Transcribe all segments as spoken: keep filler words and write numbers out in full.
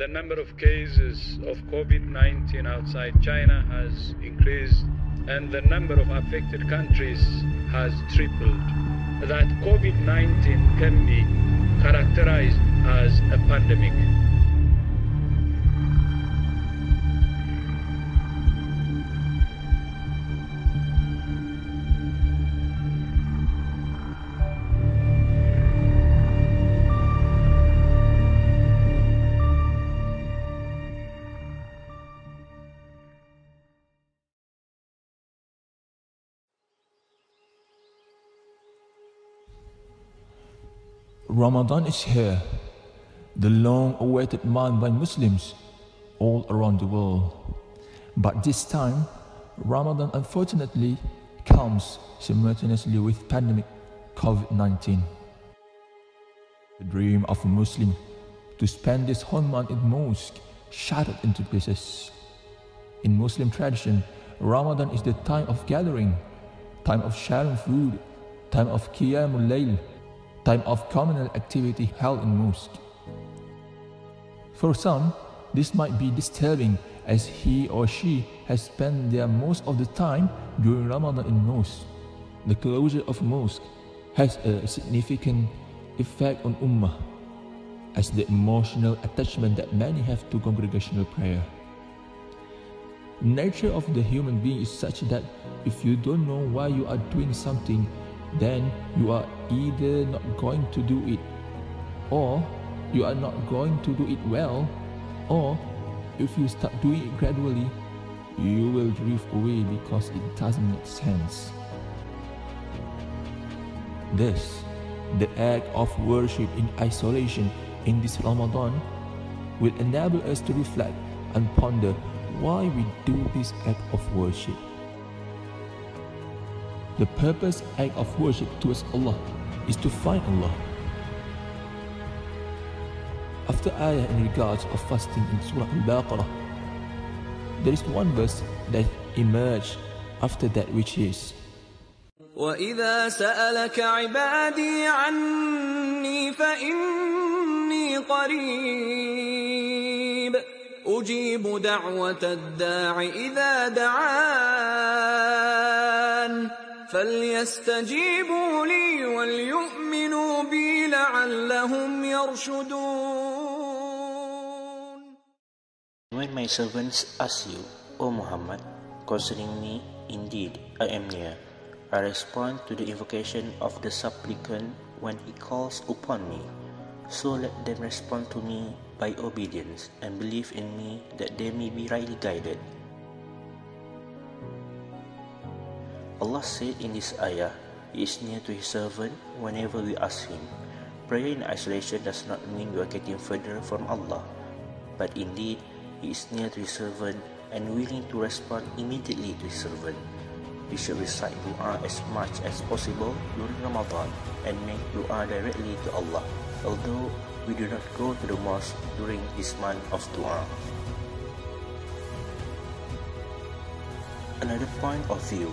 The number of cases of COVID nineteen outside China has increased, and the number of affected countries has tripled. That COVID nineteen can be characterized as a pandemic. Ramadan is here, the long-awaited month by Muslims all around the world. But this time, Ramadan unfortunately comes simultaneously with pandemic COVID nineteen. The dream of a Muslim to spend this whole month in mosque shattered into pieces. In Muslim tradition, Ramadan is the time of gathering, time of sharing food, time of Qiyam-ul-Layl, time of communal activity held in mosque. For some, this might be disturbing as he or she has spent their most of the time during Ramadan in mosque. The closure of mosque has a significant effect on ummah, as the emotional attachment that many have to congregational prayer. Nature of the human being is such that if you don't know why you are doing something, then you are either not going to do it, or you are not going to do it well, or if you start doing it gradually, you will drift away because it doesn't make sense. This, the act of worship in isolation in this Ramadan, will enable us to reflect and ponder why we do this act of worship. The purpose act of worship towards Allah is to find Allah. After Ayah in regards of fasting in Surah Al-Baqarah, there is one verse that emerged after that, which is وَإِذَا سَأَلَكَ عِبَادِي عَنِّي فَإِنِّي قَرِيبٌ أُجِيبُ دَعْوَةَ الدَّاعِ إِذَا دَعَانِ فَلْيَسْتَجِيبُوا لِي وَلْيُؤْمِنُوا بِي لَعَلَّهُمْ يَرْشُدُونَ. When my servants ask you, O Muhammad, concerning me, indeed I am near. I respond to the invocation of the supplicant when he calls upon me. So let them respond to me by obedience and believe in me that they may be rightly guided. Allah said in this ayah, He is near to His servant whenever we ask Him. Prayer in isolation does not mean we are getting further from Allah, but indeed, He is near to His servant and willing to respond immediately to His servant. We should recite du'a as much as possible during Ramadan and make du'a directly to Allah, although we do not go to the mosque during this month of du'a. Another point of view.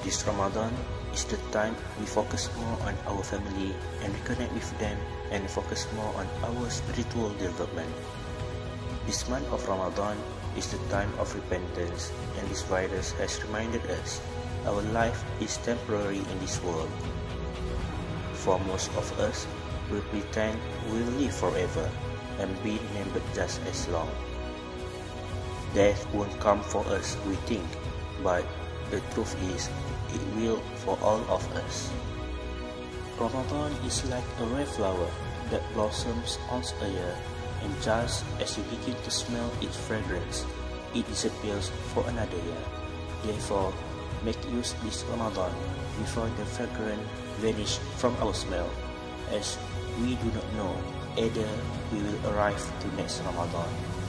This Ramadan is the time we focus more on our family and reconnect with them and focus more on our spiritual development. This month of Ramadan is the time of repentance, and this virus has reminded us our life is temporary in this world. For most of us, we pretend we will live forever and be remembered just as long. Death won't come for us, we think, but the truth is, it will for all of us. Ramadan is like a red flower that blossoms once a year, and just as you begin to smell its fragrance, it disappears for another year. Therefore, make use this Ramadan before the fragrance vanishes from our smell, as we do not know either we will arrive to next Ramadan.